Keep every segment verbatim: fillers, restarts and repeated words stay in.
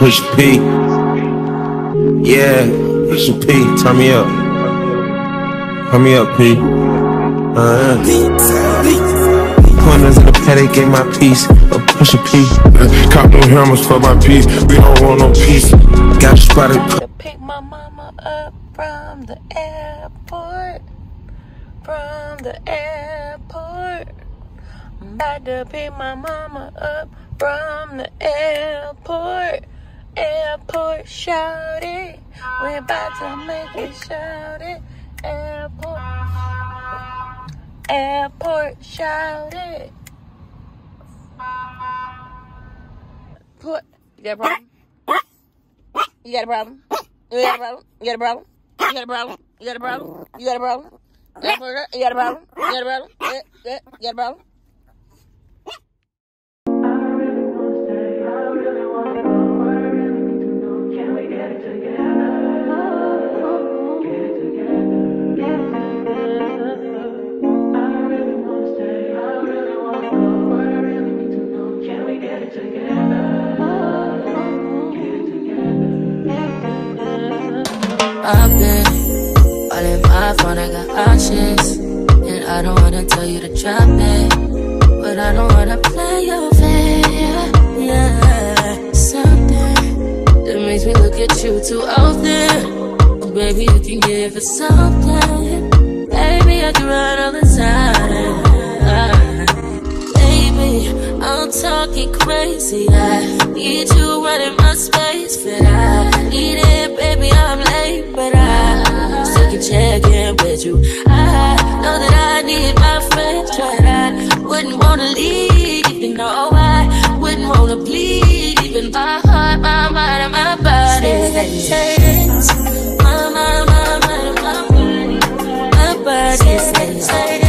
Push P. Yeah, push P. Turn me up. Turn me up, P. Uh, corners of the paddock, get my piece. Uh, push a P. Uh, cop no hammers for my piece. We don't want no peace. Got spotted. To pick my mama up from the airport. From the airport. I'm about to pick my mama up from the airport. Airport, shout it. We about to make it shout it. Airport, airport, shout it. Put. You got a problem? You got a problem? You got a problem? You got a problem? You got a problem? You got a problem? You got a problem? You got a problem? You got a problem? You got a problem? I've been all in my phone, I got options. And I don't wanna tell you to drop it, but I don't wanna play your fair. Yeah, something that makes me look at you too often. Oh, baby, you can give it something. Baby, I can run all the time. Baby, I'm talking crazy. I need you running my space, but I need it, baby, I'm late, but I still can check in with you. I know that I need my friends, but I wouldn't wanna leave, even though I wouldn't wanna bleed, even my heart, my mind, and my body. Six, my, my, my, my, my, my, my body. Six, my, my, my, my, my heart.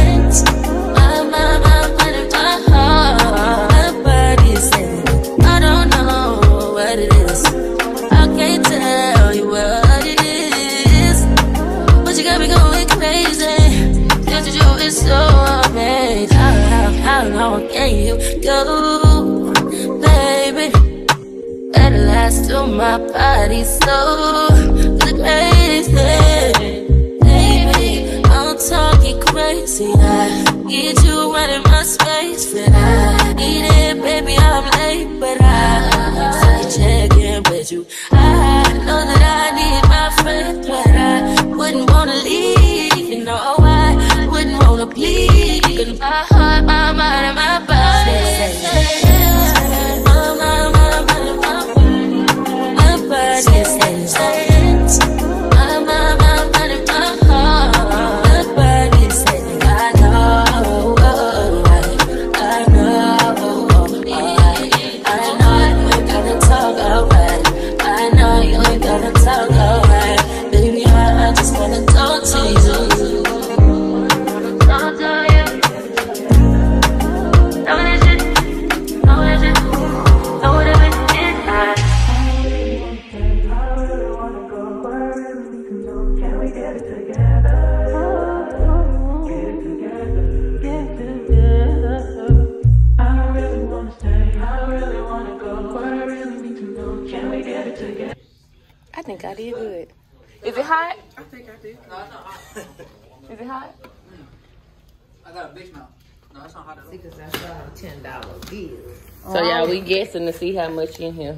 So amazing, how long can you go, baby? At last, till my body's so crazy, baby. I'm talking crazy. I need you running my space, but I need it, baby. I'm late, but I still can check in with you. I know that I need my friend, but I wouldn't wanna leave, you know. Wanna bleed, even my heart, my mind, and my body. Yeah. My, my, my, my, my, my, my body. Yeah. I did good. Is it hot? I think I did. No, it's not hot. Is it hot? Mm. I got a big mouth. No, it's not hot at all. Because I still have ten dollar bills. So, y'all, yeah, we guessing to see how much in here.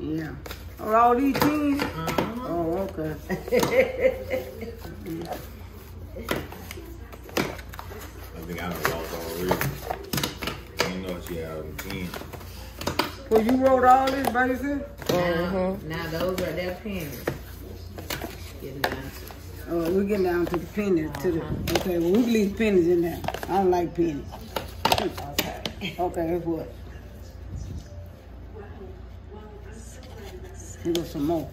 Yeah. Are all these things? Mm-hmm. Oh, okay. I think I lost already. I didn't know she had ten. Well, you wrote all this, baby? Now, mm-hmm. Now those are their pennies. Getting down to. Oh, we're getting down to the pennies. Uh-huh. To the, okay, well, we can leave pennies in there. I don't like pennies. Okay. Okay, that's what. Here goes some more.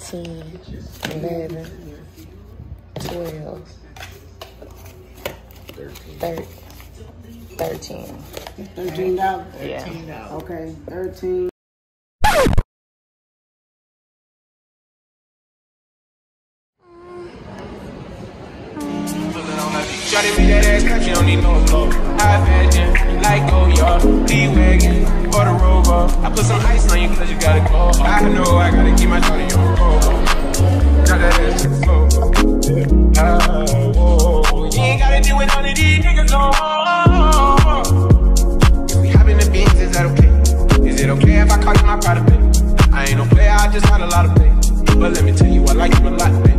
ten, eleven, twelve, thirteen. Thirteen dollars. Yeah. Okay. Thirteen. Shawty with that ass, she don't need no clothes. High fashion, like oh y'all, D wagon. I put some ice on you cause you gotta go. I know I gotta keep my shorty on cold. Got that ass to the floor. Oh, whoa. You ain't gotta deal with none of these niggas no more. If we hoppin' the beans, is that okay? Is it okay if I call you my product, babe? I ain't no player, I just had a lot of pay. But let me tell you, I like you a lot, babe.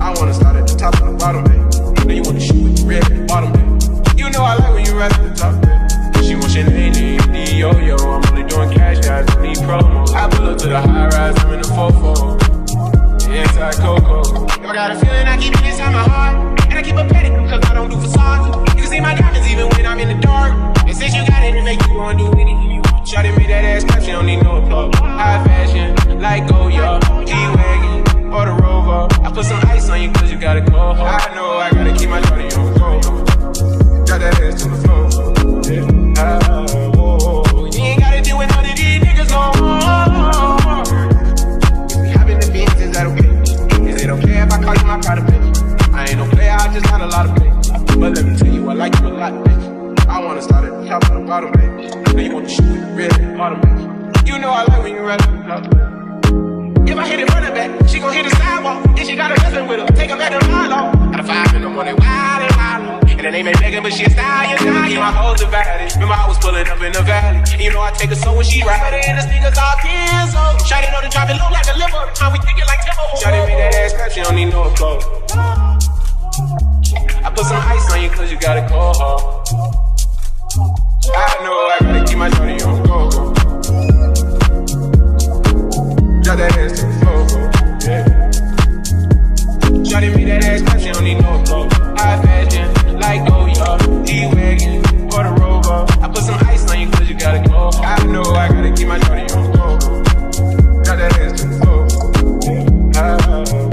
I wanna start at the top and the bottom, babe. Now you wanna shoot with your red and bottom, babe. You know I like when you rise to the top, babe. She wants your name, yo, yo, I'm only doing cash, guys, I need promo. I pull up to the high rise, I'm in the four four. Yeah, it's like Coco. Y'all got a feeling I keep it inside my heart. And I keep a panic, cause I don't do facades. You can see my diamonds even when I'm in the dark. And since you got it, it make you wanna do anything you want. Shawty made that ass clap, she don't need no applause. High fashion, like Goya, E-Wagon, or the Rover. I put some ice on you cause you gotta go home. I know I gotta keep my shawty on cold. Got that ass to the floor. Take a soul when she ride it in the sneakers all kids. So Shawty know to drop it low like a liver. How we thinking like Timbo. Shawty made that ass clap, she don't need no applause. I put some ice on you cause you gotta go home. I know I gotta keep my shawty on go. Drop that ass to the floor. Shawty made that ass clap, she don't need no applause. High fashion, like Goya, E-Wagon, or the Rover. I put some ice on you cause you gotta go. I know I gotta keep my shorty on go. Got that ass to the floor. Ah,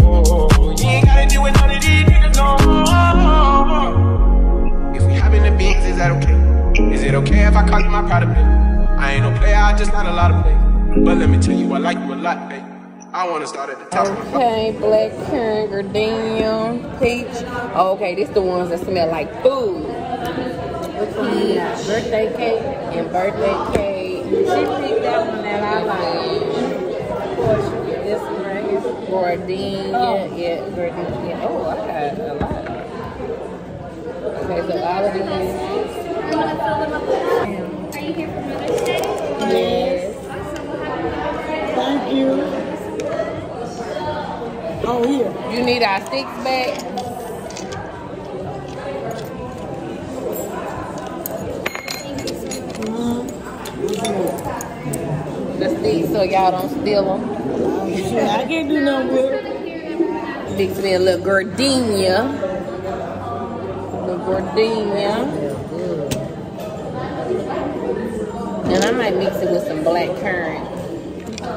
whoa, whoa. You ain't gotta deal with none of these niggas no more. If we hop in the beans, is that okay? Is it okay if I call you my product, babe? I ain't no player, I just not a lot of play. But let me tell you, I like you a lot, babe. I wanna start at the top. Okay, of the black currant, gardenia, peach. Oh, okay, this the ones that smell like food. Mm. Birthday cake and birthday cake. She picked that one that I like. Of course, this one right here. Gordine, oh. yeah, yeah, yeah. Oh, I got a lot. Okay, so all of these. You want to fill them up with us? Are you here for Mother's Day? Yes. Awesome. We'll have you on Mother's Day. Thank you. Oh, here. Yeah. You need our six back? So y'all don't steal them. I can't do no good. Fix me a little gardenia. A little gardenia. And I might mix it with some black currant. Oh,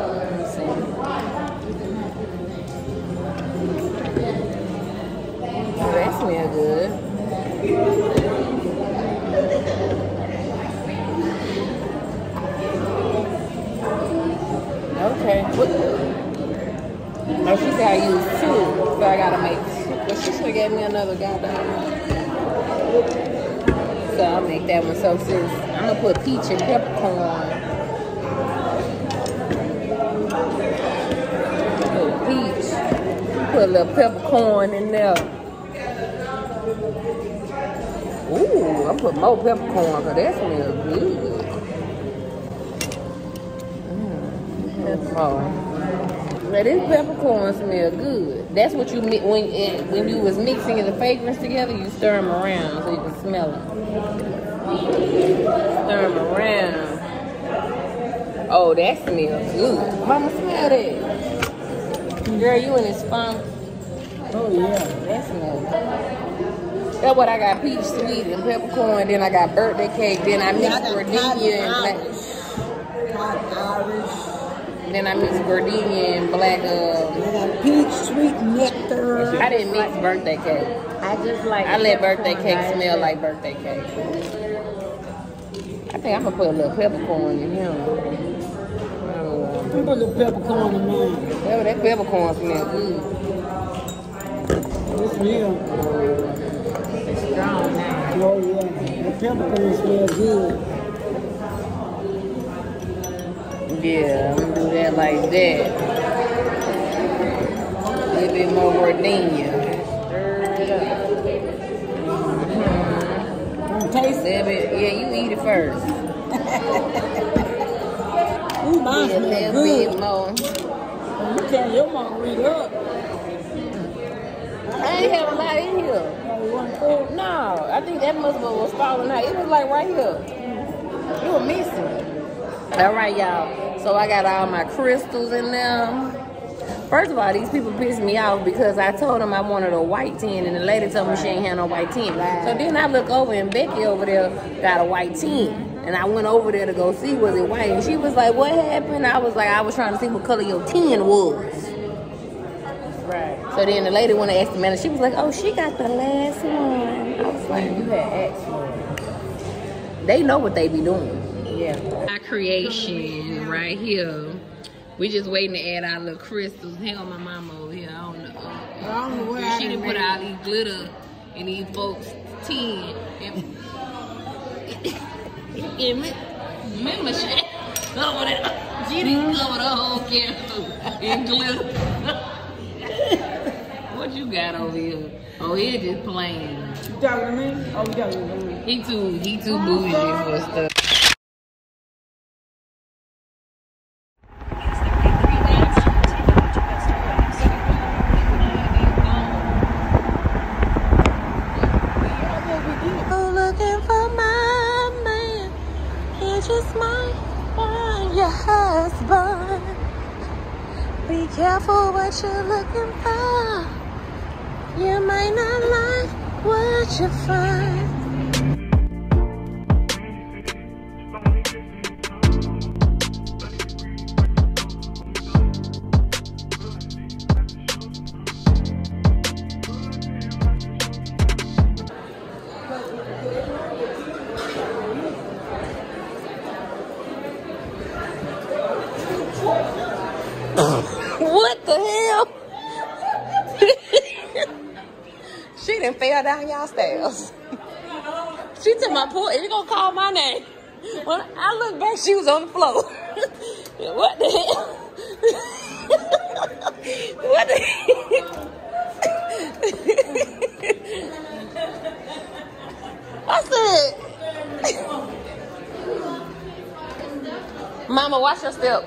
that smells good. Okay. No, she said I use two, so I gotta make two. But she should have gave me another goddamn one. So I'll make that one. So since I'm gonna put peach and peppercorn. Put peach. Put a little peppercorn in there. Ooh, I put more peppercorn because that smells good. Oh, now this peppercorn smell good. That's what you when it, when you was mixing the fragrance together, you stir them around so you can smell them. Stir them around. Oh, that smells good. Mama, smell that. Girl, you in this funk. Oh yeah, that smells good. That's what I got: peach sweet and peppercorn. Then I got birthday cake. Then I mixed yeah, gardenia and black. Then I mixed gardenia and black uh and peach sweet nectar. I didn't mix like, birthday cake. I just like I let birthday cake right? smell like birthday cake. I think I'm gonna put a little peppercorn in him. Oh. Put a little peppercorn in me. Yeah, that peppercorn smells good. It's real. It's strong now. Oh yeah. The peppercorn smells good. Yeah, I'm gonna do that like that. A little bit more gardenia. Stir it up. Mm-hmm. Taste it, but yeah, you eat it first. Ooh, mine a little good. Bit more. You tell your mom to eat up. I ain't have a lot in here. Oh, no, I think that must have was falling out. It was like right here. You were missing. All right, y'all. So I got all my crystals in them. First of all, these people pissed me off because I told them I wanted a white tin, and the lady told me she ain't had no white tin. Right. So then I look over, and Becky over there got a white tin, and I went over there to go see was it white, and she was like, "What happened?" I was like, "I was trying to see what color your tin was." Right. So then the lady went to ask the manager. She was like, "Oh, she got the last one." I was like, "You had asked for it." They know what they be doing. Yeah. Our creation right here. We just waiting to add our little crystals. Hang on, my mama over here. I don't know. I don't know where she didn't put all these glitter in these folks' tin. And remember, she covered it up. She didn't cover the whole candle in glitter. What you got over here? Oh, he just playing. You talking to me? Oh, you talking to me? He too, he too bougie for stuff. I'm looking for my man. Can't you smile on your husband? Be careful what you're looking for. You might not like what you find. What the hell? She done fell down y'all stairs. She took my pool. You gonna call my name? When I look back, she was on the floor. What the hell? What the hell? I said, "Mama, watch your step."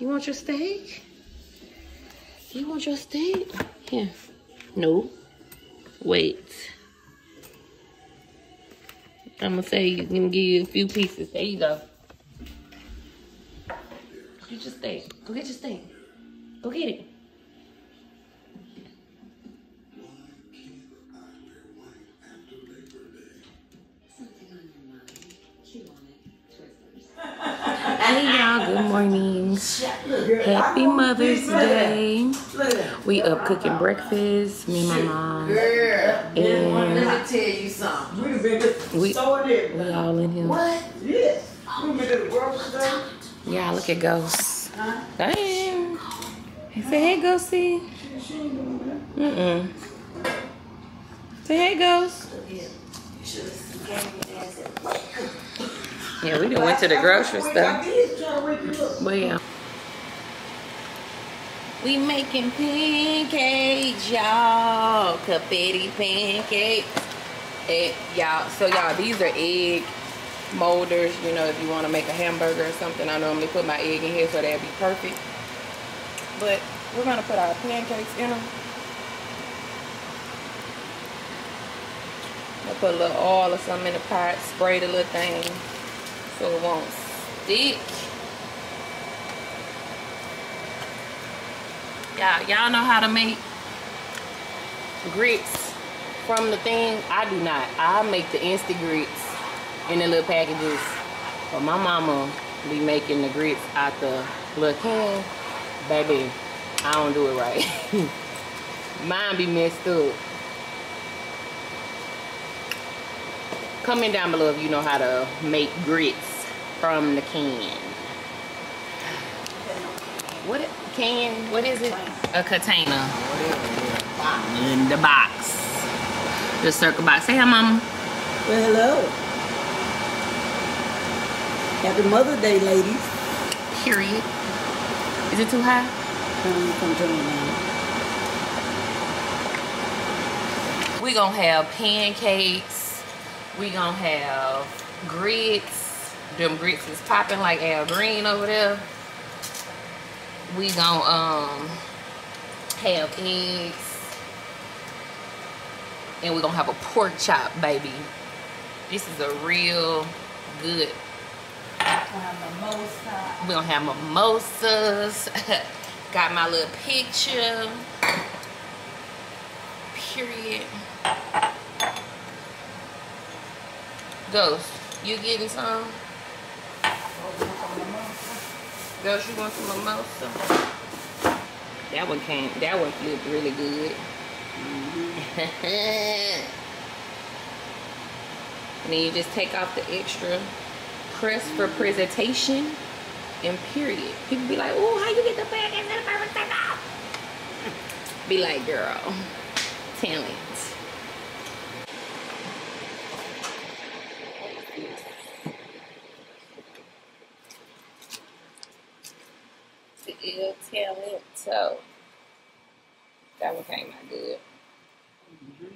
You want your steak? You want your steak? Here. No. Wait. I'm gonna say you can give you a few pieces. There you go. Get your steak. Go get your steak. Go get it. Hey y'all, good morning. Happy Mother's Day. We up cooking breakfast, me and my mom. And let me tell you something. We all in here. What? Y'all look at Ghost. Damn. He said, "Hey, Ghosty." Mm-mm. Say, "Hey, Ghost." Yeah, we done went to the grocery store. But yeah. We making pancakes, y'all. Confetti pancakes. Y'all, so y'all, these are egg molders. You know, if you want to make a hamburger or something, I normally put my egg in here so that'd be perfect. But we're going to put our pancakes in them. I put a little oil or something in the pot, spray the little thing so it won't stick. Y'all, y'all know how to make grits from the thing? I do not. I make the instant grits in the little packages. But my mama be making the grits out the little can. Baby, I don't do it right. Mine be messed up. Comment down below if you know how to make grits from the can. What it, can? What is it? A container. In the box. The circle box. Say hi, Mama. Well, hello. Happy Mother's Day, ladies. Period. Is it too high? We're gonna have pancakes. We gonna have grits. Them grits is popping like Al Green over there. We gonna um, have eggs. And we gonna have a pork chop, baby. This is a real good. Mimosa. We gonna have mimosas. Got my little picture. Period. Ghost, you getting some? Ghost, you want some mimosa? That one came, that one looked really good. Mm-hmm. And then you just take off the extra crust for presentation and period. People be like, oh, how you get the bag and the perfect thing off? Be like, girl, talent. Ill talent, so that one came out good. Mm-hmm.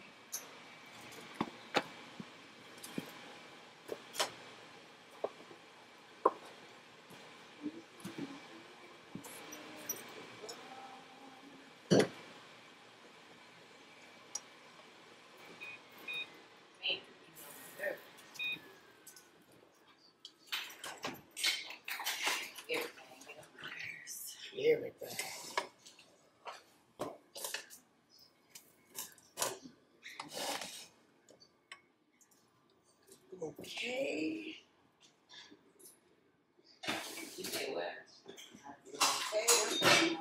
Okay. You say what? Okay.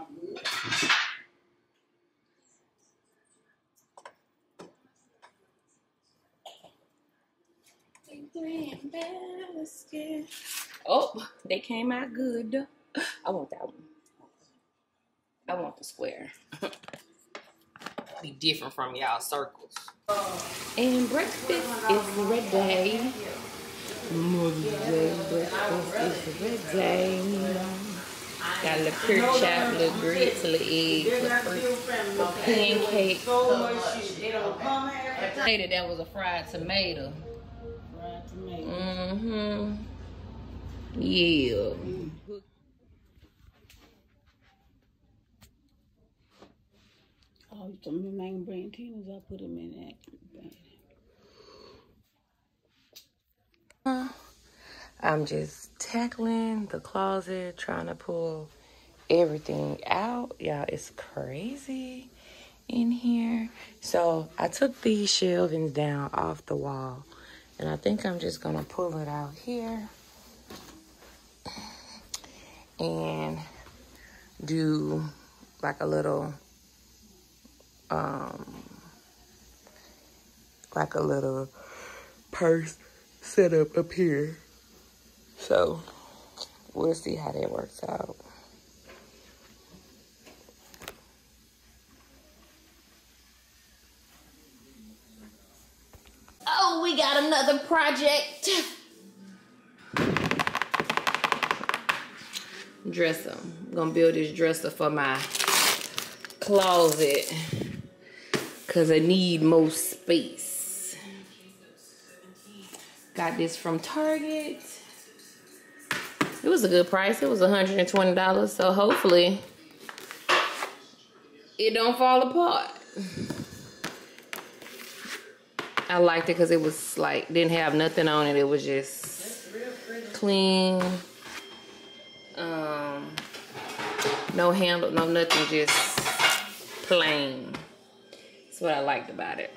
Oh, they came out good. I want that one. I want the square. Be different from y'all circles. And breakfast is ready. Mother's Day breakfast is ready. Got a little pork chop, little grits, little eggs, little pancakes. That that was a fried tomato. Fried tomato. Mhm. Yeah. Some of them ain't bring teens, I put them in that. I'm just tackling the closet, trying to pull everything out. Y'all, it's crazy in here. So I took these shelvings down off the wall, and I think I'm just gonna pull it out here and do like a little um like a little purse set up up here, so we'll see how that works out. Oh, we got another project. Dresser. I'm gonna build this dresser for my closet, cause I need more space. Got this from Target. It was a good price. It was one hundred twenty dollars. So hopefully it don't fall apart. I liked it because it was like, didn't have nothing on it. It was just clean. Um, no handle, no nothing, just plain. That's what I liked about it.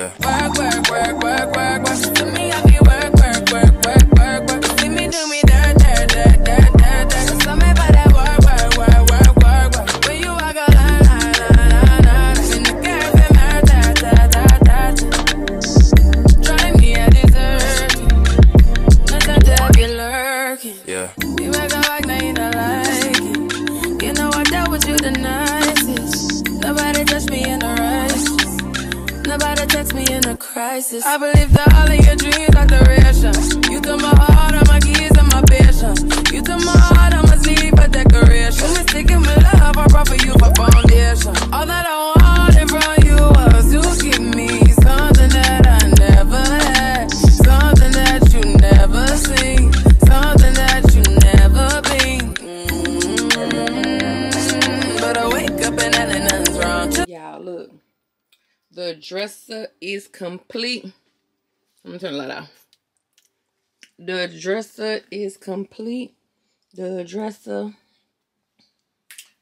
Yeah. Work, work, work, work, work, work. To me, I can work, work, work, work, work, work. See me do me da, da, da, da, da, da. Tell me about that work, work, work, work, work, work. When you walk out, la, la, la, la, la. In the cafe, my da, da, da, da, da. Try me, I deserve it. Not that I be lurking. Yeah. You make a walk, now you don't like it. You know I dealt with you the nicest. Nobody touched me in the rice. Nobody text me in a crisis. I believe that all of your dreams are durations. You took my heart, all my keys, and my patience. You took my heart, I must leave a decoration. You mistaken my love, I brought for you for foundation. All that I wanted from you was you give me something that I never had, something that you never seen, something that you never been. Mm-hmm. But I wake up and I ain't nothing's wrong. Y'all, look. The dresser is complete. I'm gonna turn the light off. The dresser is complete. The dresser.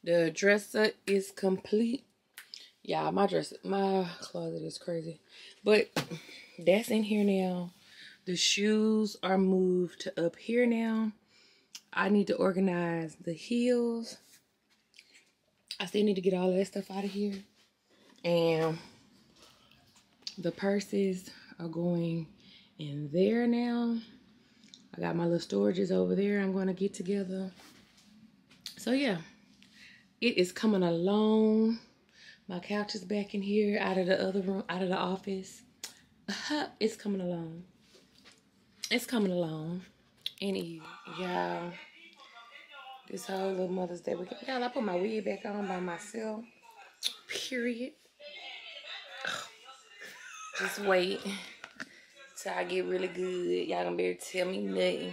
The dresser is complete. Y'all, my dresser, my closet is crazy. But that's in here now. The shoes are moved to up here now. I need to organize the heels. I still need to get all that stuff out of here. And the purses are going in there now. I got my little storages over there I'm going to get together. So, yeah. It is coming along. My couch is back in here out of the other room, out of the office. It's coming along. It's coming along. And y'all, this whole little Mother's Day weekend. Y'all, I put my wig back on by myself. Period. Just wait till I get really good. Y'all gonna be able to tell me nothing.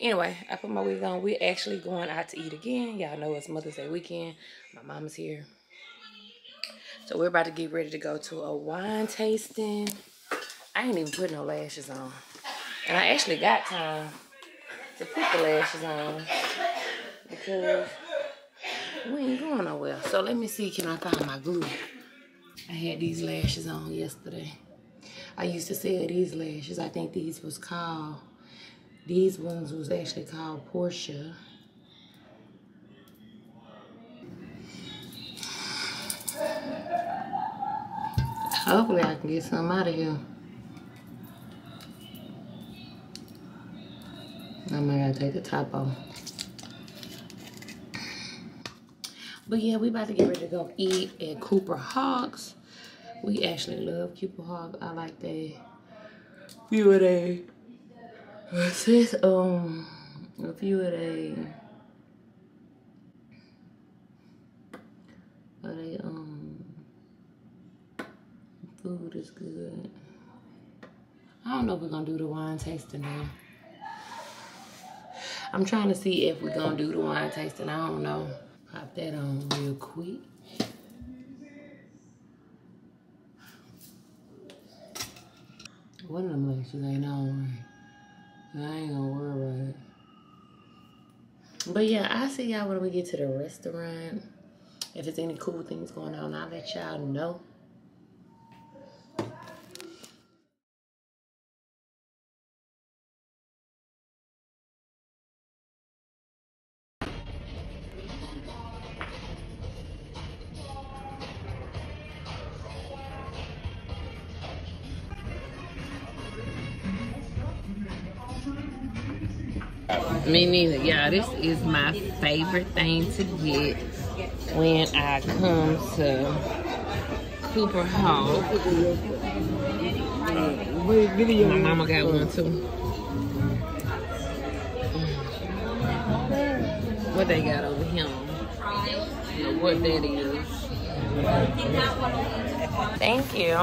Anyway, I put my wig on. We're actually going out to eat again. Y'all know it's Mother's Day weekend. My mama's here. So we're about to get ready to go to a wine tasting. I ain't even put no lashes on. And I actually got time to put the lashes on because we ain't going nowhere. So let me see, can I find my glue? I had these lashes on yesterday. I used to sell these lashes. I think these was called, these ones was actually called Portia. Hopefully I can get some out of here. I'm gonna take the top off. But yeah, we about to get ready to go eat at Cooper's Hawk. We actually love Cooper's Hawk. I like that few of they. What's this? Um, a few of they. Are they um? Food is good. I don't know if we're gonna do the wine tasting now. I'm trying to see if we're gonna do the wine tasting. I don't know. Pop that on real quick. One of them lashes ain't on. I ain't gonna worry about it. But yeah, I'll see y'all when we get to the restaurant. If there's any cool things going on, I'll let y'all know. Me neither, y'all. This is my favorite thing to get when I come to Cooper's Hawk. My mama got one too. What they got over him? What that is? Thank you.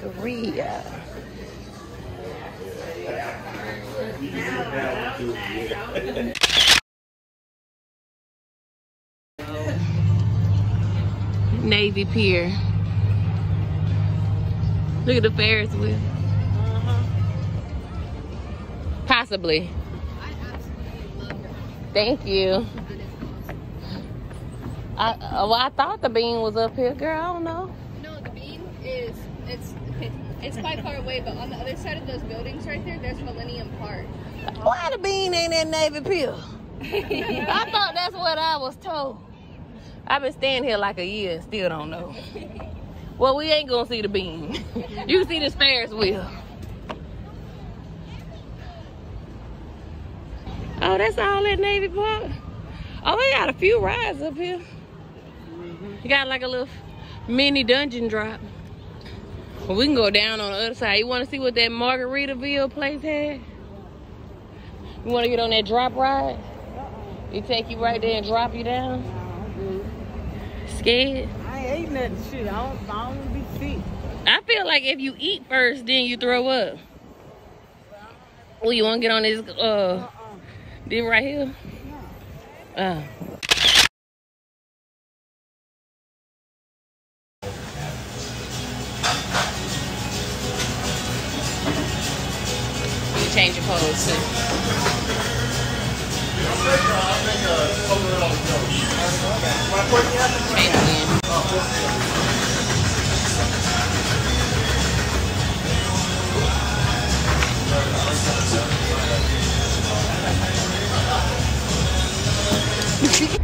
Sangria. Navy Pier. Look at the Ferris wheel. Uh-huh. Possibly. I absolutely love your outfit. Thank you. I, well, I thought the bean was up here, girl. I don't know. No, the bean is it's it's quite far away, but on the other side of those buildings right there, there's Millennium Park. Why the bean ain't in Navy Pier? I thought that's what I was told. I've been staying here like a year and still don't know. Well, we ain't gonna see the bean. You see this Ferris wheel. Oh, that's all at Navy Park. Oh, we got a few rides up here. You got like a little mini dungeon drop. Well, we can go down on the other side. You want to see what that Margaritaville place had? You want to get on that drop ride? It take you right there and drop you down? Scared? I ain't ate nothing shit. I don't, I don't be sick. I feel like if you eat first, then you throw up. Oh, you want to get on this, uh, this right here? Uh. Change your clothes too. Change again.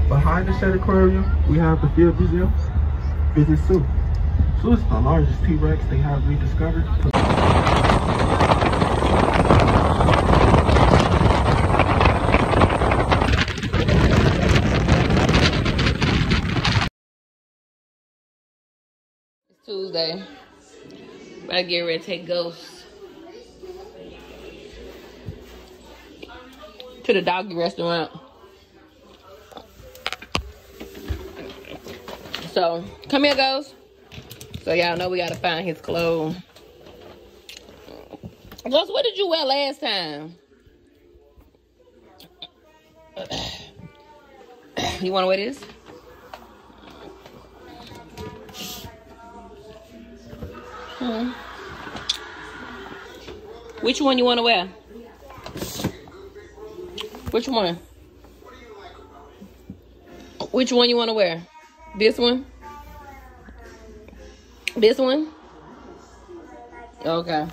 Behind the Shed Aquarium, we have the Field Museum. Visit Sue. Sue is the largest T-Rex they have rediscovered. Tuesday. Better get ready to take Ghost to the doggy restaurant. So, come here, Ghost. So, y'all know we gotta find his clothes. Ghost, what did you wear last time? You wanna wear this? Hmm. Which one you want to wear? Which one? Which one you want to wear? This one? This one? Okay.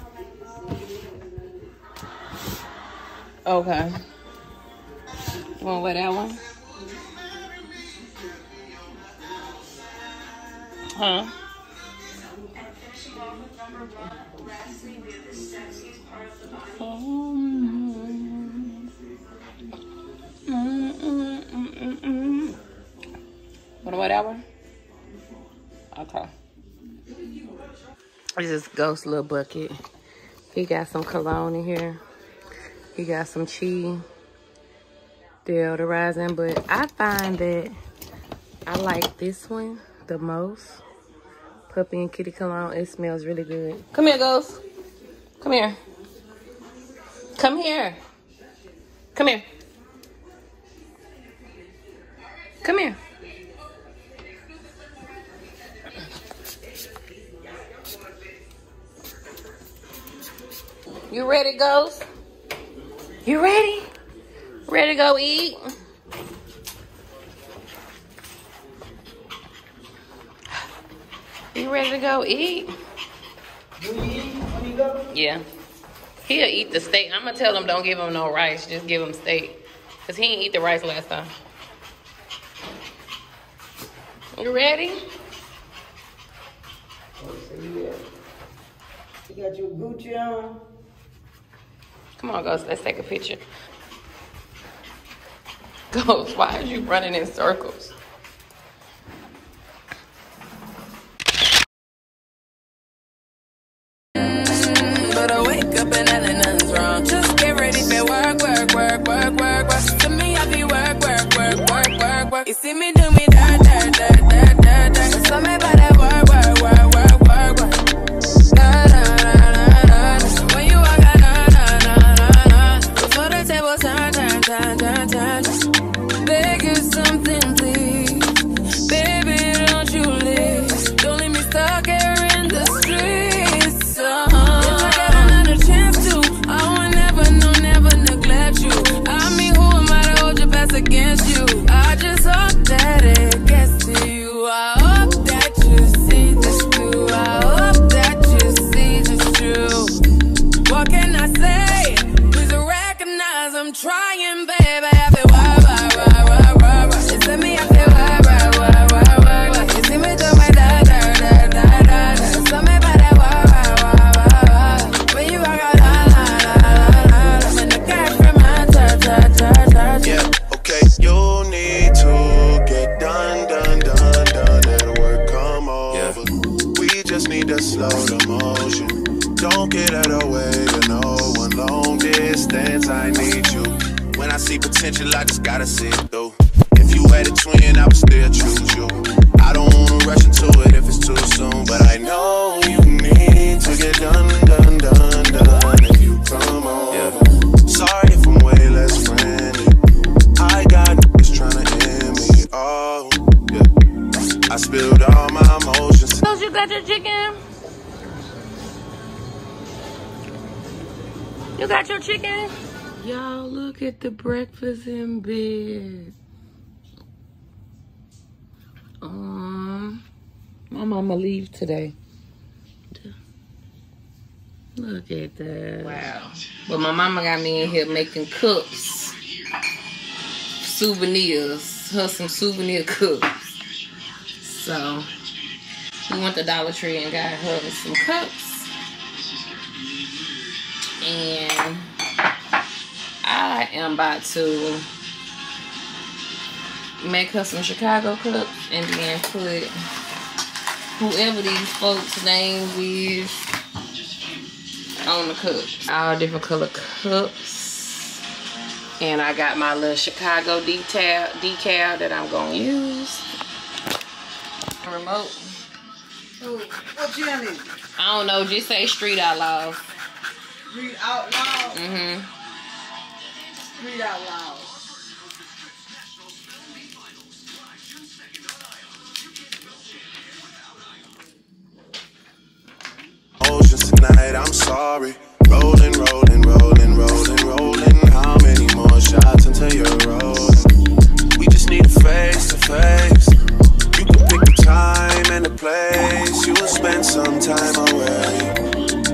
Okay. You want to wear that one? Huh? Um, mm, mm, mm, mm. What about that one? Okay. This is Ghost's little bucket. He got some cologne in here. He got some cheese, deodorizing, but I find that I like this one the most. Puppy and kitty cologne. It smells really good. Come here, Ghost. Come here. Come here. Come here. Come here. You ready, Ghost? You ready? Ready to go eat? You ready to go eat? You eat when you go? Yeah. He'll eat the steak. I'm going to tell him don't give him no rice. Just give him steak. Because he didn't eat the rice last time. You ready? You got your Gucci on? Come on, Ghost. Let's take a picture. Ghost, why are you running in circles? You see me do me da da da da da da. So me by that work work work work work work. Da da da da da. When you walk out, da da da da da. Before the table turn turn turn turn turn. Beg you something, please, baby, don't you leave. Don't leave me stuck here in the streets. don't get out of the way to no one. Long distance, I need you. When I see potential, I just gotta see it through. If you had a twin, I would still choose you. I don't wanna rush into it if it's too soon, but I know you need to get done, done, done, done. If you come on, yeah. Sorry if I'm way less friendly. I got niggas trying to end me. Oh, yeah. I spilled all my emotions. Don't you got your chicken? You got your chicken? Y'all, look at the breakfast in bed. Um, my mama leave today. Look at that. Wow. But my mama got me in here making cups. Souvenirs. Her some souvenir cups. So, we went to Dollar Tree and got her some cups. And I am about to make her some Chicago cups and then put whoever these folks' name is on the cups. All different color cups. And I got my little Chicago detail decal that I'm gonna use. Remote. Ooh, what you need? I don't know, just say Street Outlaws. Street Outlaws. Mm-hmm. Street Outlaws. Oceans tonight, I'm sorry. Rolling, rolling, rolling, rolling, rolling. How many more shots until you're rolling? We just need a face to face. You can pick the time and the place. You will spend some time away.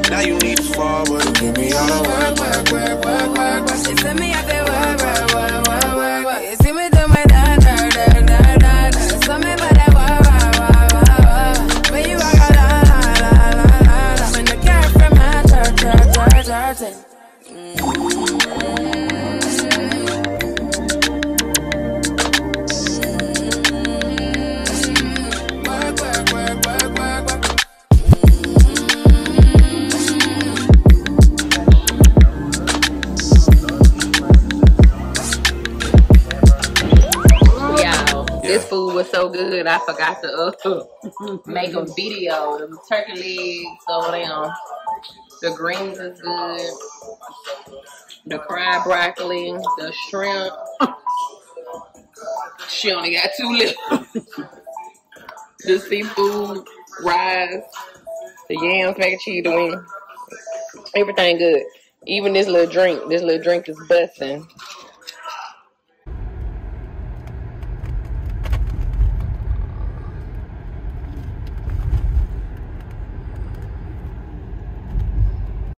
Now you need to forward and give me all the work, work, work, work, work, work. She sent me out there, work, work, work, work, work, work. You see me do my da-da-da-da-da-da. Some me by that work, work, work, work, work. When you walk out, la-la-la-la-la-la. When the car from my church, church, church, church, church. This food was so good, I forgot to uh, make a video. The turkey legs over there. The greens is good. The fried broccoli, the shrimp. She only got two left. The seafood, rice, the yams, mac and cheese, the wings. Everything good. Even this little drink. This little drink is busting.